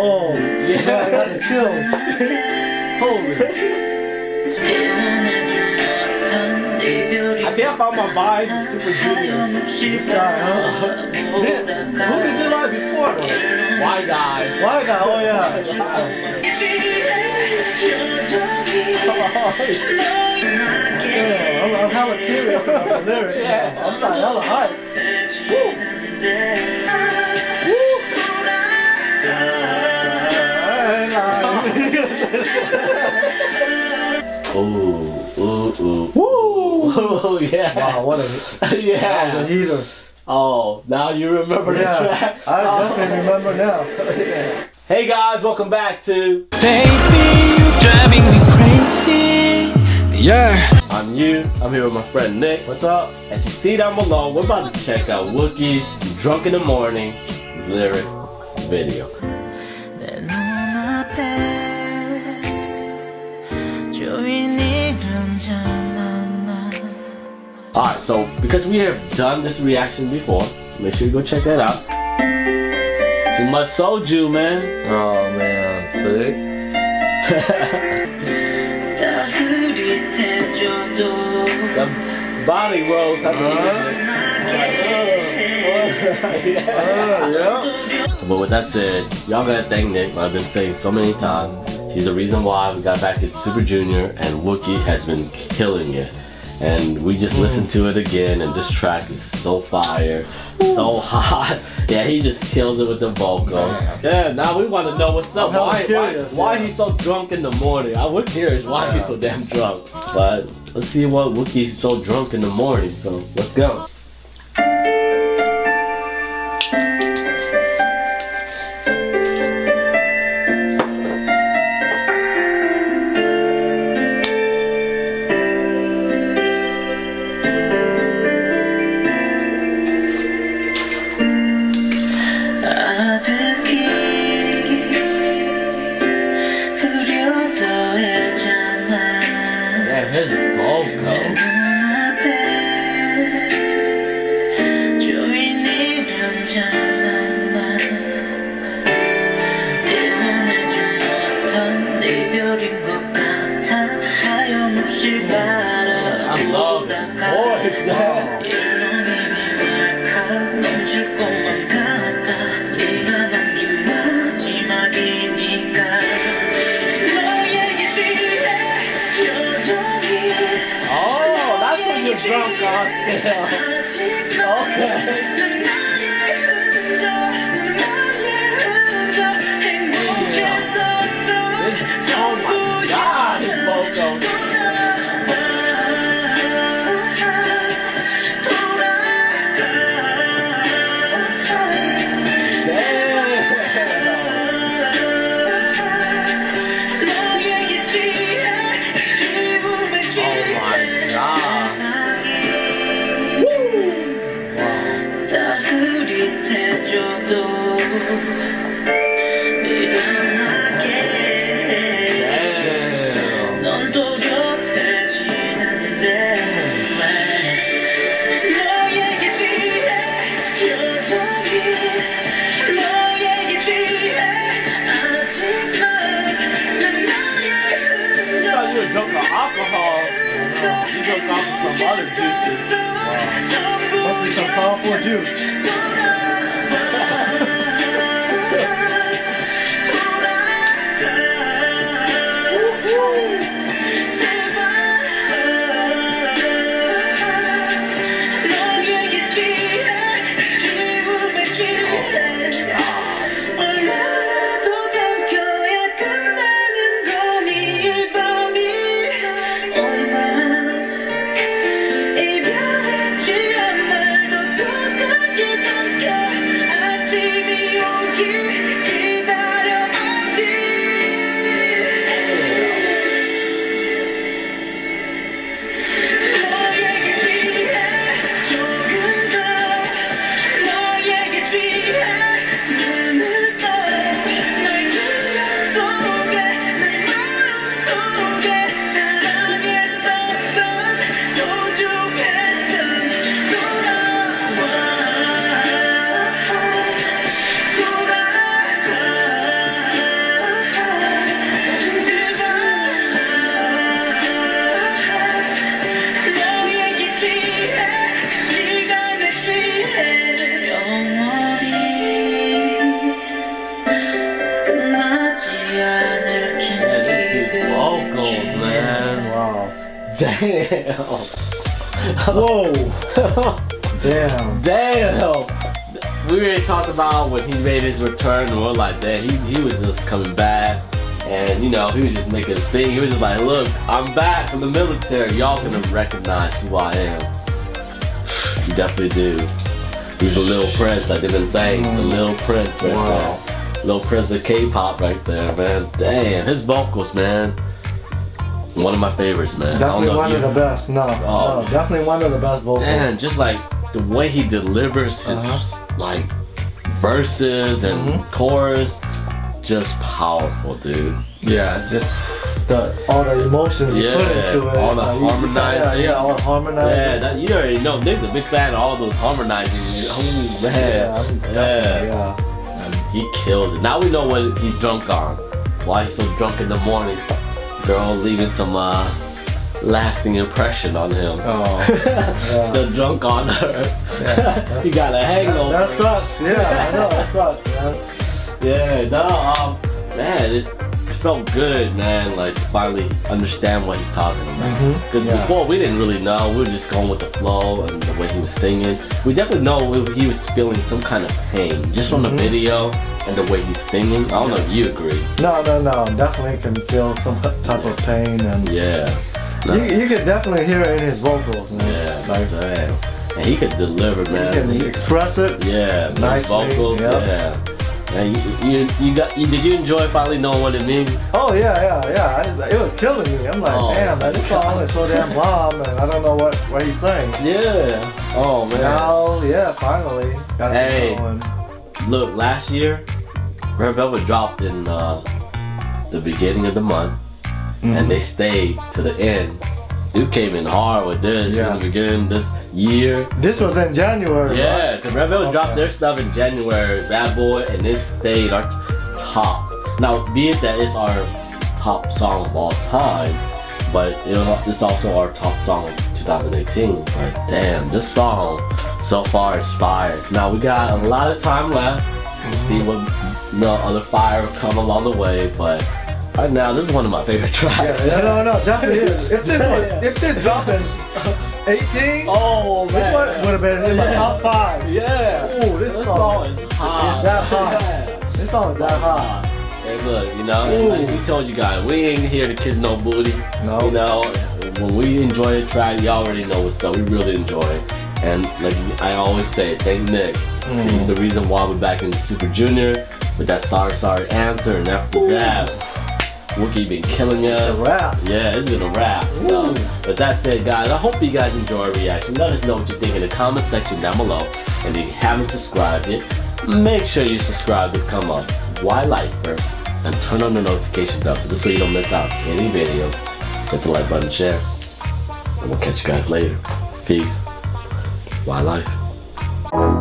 Oh, yeah, I got the chills. Holy. I think I found my vibe in Super Junior. Who did you like before though? Y guy, oh yeah. Yeah, I'm hella curious about the lyrics. Yeah. I'm not hella hype. Woo! Woo! Woo! Yeah! Wow, what a... Yeah! That was a heater. Oh, now you remember the track. I definitely remember now. Yeah. Hey guys, welcome back to... Baby, You're Driving Me Crazy. Yeah, I'm you. I'm here with my friend Nick. What's up? As you see down below, we're about to check out Wookie's Drunk in the Morning lyric video. Alright, so because we have done this reaction before, make sure you go check that out. Too much soju, man. Oh man, I'm sick. The body rolls. But with that said, y'all gotta thank Nick. I've been saying so many times, he's the reason why we got back at Super Junior, and Wookie has been killing it. And we just listened to it again, and this track is so fire, so hot. Yeah, he just kills it with the vocal. Yeah, now we want to know what's up. Why he's so drunk in the morning? I would curious why he's so damn drunk. But let's see what Wookie's so drunk in the morning. So let's go. His vocal. I love his voice, man. Drunk on still. Okay. Yeah. This, oh my God, this vocal. Powerful juice. Damn. Whoa. Damn. Damn. We already talked about when he made his return, or like that. He was just coming back. And you know, he was just making a scene. He was just like, look, I'm back from the military. Y'all gonna recognize who I am. You definitely do. He was a Little Prince, like they've been saying. The Little Prince right there. Little Prince of K-pop right there, man. Damn, his vocals, man. One of my favorites, man. Definitely one of the best. No, oh, no, definitely one of the best vocals. Damn, just like the way he delivers his like verses and chorus. Just powerful, dude. Yeah, just all the emotions you put into it. All the like harmonizing. Yeah, all harmonizing. Yeah, that, you already know. Nick's a big fan of all those harmonizing. Oh man, yeah. He kills it. Now we know what he's drunk on. Why he's so drunk in the morning. Girl leaving some lasting impression on him. Oh, yeah. So drunk on her. Yeah, he got a hangover. That sucks. Yeah, I know that sucks, man. Yeah, no, man, it felt good, man, like, to finally understand what he's talking about. Because before, we didn't really know. We were just going with the flow and the way he was singing. We definitely know he was feeling some kind of pain, just from the video and the way he's singing. I don't know if you agree. No, no, no, definitely can feel some type of pain. And yeah. No. You can definitely hear it in his vocals, man. Yeah, like that. And he could deliver, man. He can express it. Yeah, nice vocals, yeah. And you did you enjoy finally knowing what it means? Oh yeah. It was killing me. I'm like, oh, damn, man, this song is so damn bomb, and I don't know what he's saying. Yeah. Oh man. Now, yeah, finally. Got look, last year, Red Velvet dropped in the beginning of the month, and they stayed to the end. Dude came in hard with this in the beginning this year. This was in January. Yeah, because Red Velvet dropped their stuff in January, Bad Boy, and it stayed our top. Now, be it that it's our top song of all time, but it's also our top song of 2018. Like, damn, this song so far is fire. Now, we got a lot of time left. We'll see what other fire will come along the way, but right now, this is one of my favorite tracks. Yeah, no, definitely is. If this dropped in 18, oh, man, this one would have been in my top 5. Yeah. Ooh, this song is hot. It's that hot. Yeah. This song is that hot. Hey, look, you know, like we told you guys, we ain't here to kiss no booty. No. You know, when we enjoy a track, y'all already know what's up. We really enjoy it. And like I always say, thank Nick. He's the reason why we're back in Super Junior with that sorry answer, and after that, Wookie been killing us. It's a wrap. Yeah, it's been a wrap. So, but that said, guys, I hope you guys enjoy our reaction. Let us know what you think in the comment section down below. And if you haven't subscribed yet, make sure you subscribe to come up Y Life and turn on the notifications up so you don't miss out any videos. Hit the like button, share, and we'll catch you guys later. Peace. Y Life.